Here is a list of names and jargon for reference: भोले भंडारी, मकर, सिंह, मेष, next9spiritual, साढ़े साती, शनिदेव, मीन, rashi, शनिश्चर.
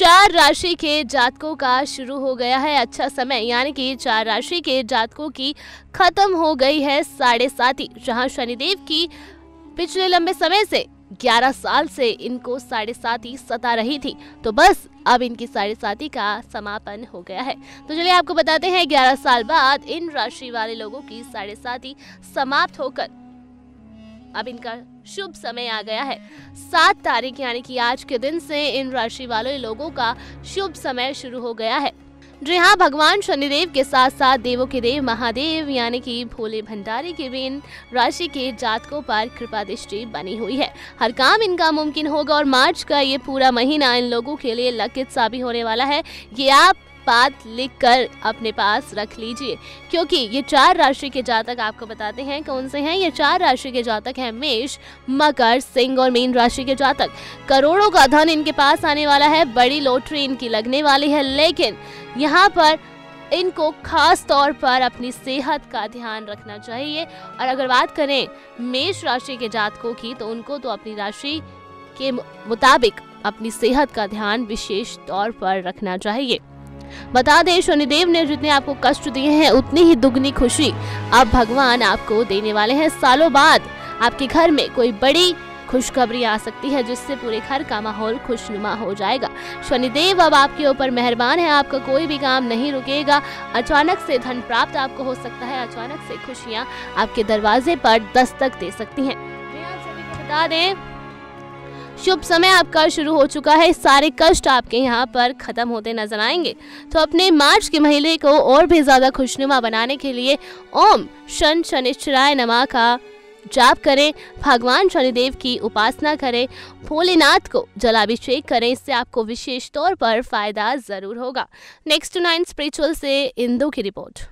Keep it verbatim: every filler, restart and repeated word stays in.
चार राशि के जातकों का शुरू हो गया है अच्छा समय, यानी कि चार राशि के जातकों की खत्म हो गई है साढ़े साती। जहाँ शनिदेव की पिछले लंबे समय से ग्यारह साल से इनको साढ़े साती सता रही थी, तो बस अब इनकी साढ़े साती का समापन हो गया है। तो चलिए आपको बताते हैं ग्यारह साल बाद इन राशि वाले लोगों की साढ़े साती समाप्त होकर अब इनका शुभ समय आ गया है। सात तारीख यानी कि आज के दिन से इन राशि वाले लोगों का शुभ समय शुरू हो गया है। जी हाँ, भगवान शनिदेव के साथ साथ देवों के देव महादेव यानी कि भोले भंडारी की भी इन राशि के जातकों पर कृपा दृष्टि बनी हुई है। हर काम इनका मुमकिन होगा और मार्च का ये पूरा महीना इन लोगों के लिए लकित साबित होने वाला है। ये आप बात लिखकर अपने पास रख लीजिए, क्योंकि ये चार राशि के जातक आपको बताते हैं कौन से हैं। ये चार राशि के जातक हैं मेष, मकर, सिंह और मीन राशि के जातक। करोड़ों का धन इनके पास आने वाला है, बड़ी लॉटरी इनकी लगने वाली है, लेकिन यहाँ पर इनको खास तौर पर अपनी सेहत का ध्यान रखना चाहिए। और अगर बात करें मेष राशि के जातकों की, तो उनको तो अपनी राशि के मुताबिक अपनी सेहत का ध्यान विशेष तौर पर रखना चाहिए। बता दें, शनिदेव ने जितने आपको कष्ट दिए हैं उतनी ही दुगनी खुशी अब भगवान आपको देने वाले हैं। सालों बाद आपके घर में कोई बड़ी खुशखबरी आ सकती है, जिससे पूरे घर का माहौल खुशनुमा हो जाएगा। शनिदेव अब आपके ऊपर मेहरबान है, आपका कोई भी काम नहीं रुकेगा। अचानक से धन प्राप्त आपको हो सकता है, अचानक से खुशियाँ आपके दरवाजे पर दस्तक दे सकती हैं। बता दें, शुभ समय आपका शुरू हो चुका है, सारे कष्ट आपके यहाँ पर खत्म होते नजर आएंगे। तो अपने मार्च के महीने को और भी ज़्यादा खुशनुमा बनाने के लिए ओम शन शनिश्चराय नमः का जाप करें, भगवान शनिदेव की उपासना करें, भोलेनाथ को जलाभिषेक करें। इससे आपको विशेष तौर पर फायदा जरूर होगा। नेक्स्ट नाइन स्पिरिचुअल से इंदु की रिपोर्ट।